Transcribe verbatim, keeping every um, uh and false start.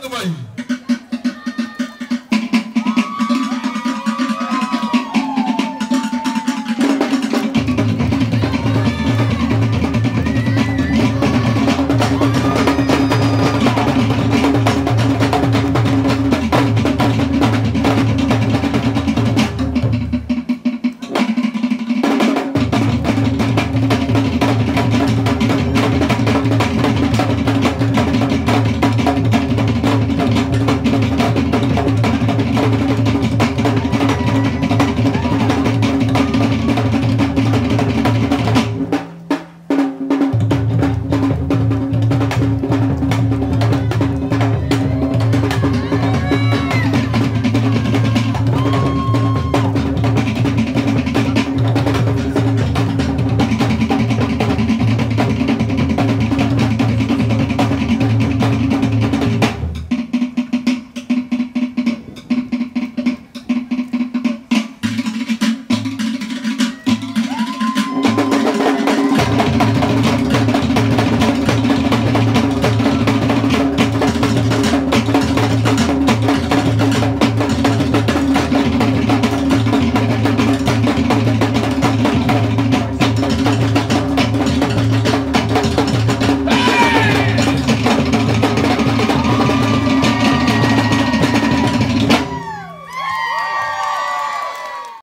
Dubai.